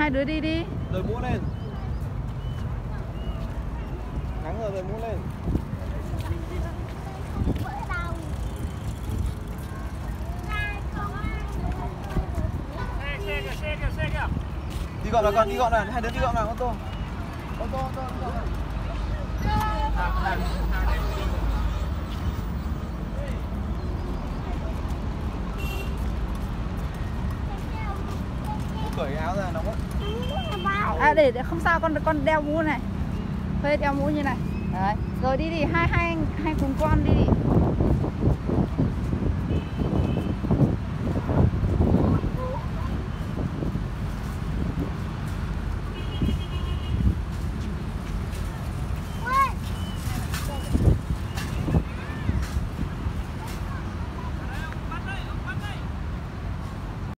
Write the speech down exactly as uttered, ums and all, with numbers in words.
hai đứa đi đi. Rồi mũ lên. Nắng rồi rồi mũ lên. Đi gọn nào con, đi gọn nào, hai đứa đi gọn nào, ô tô. Ô tô, ô tô, ô tô. Cởi áo ra nóng quá. À để, để không sao, con con đeo mũ này. Phê đeo mũ như này. Đấy. Rồi đi đi, hai hai hai cùng con đi.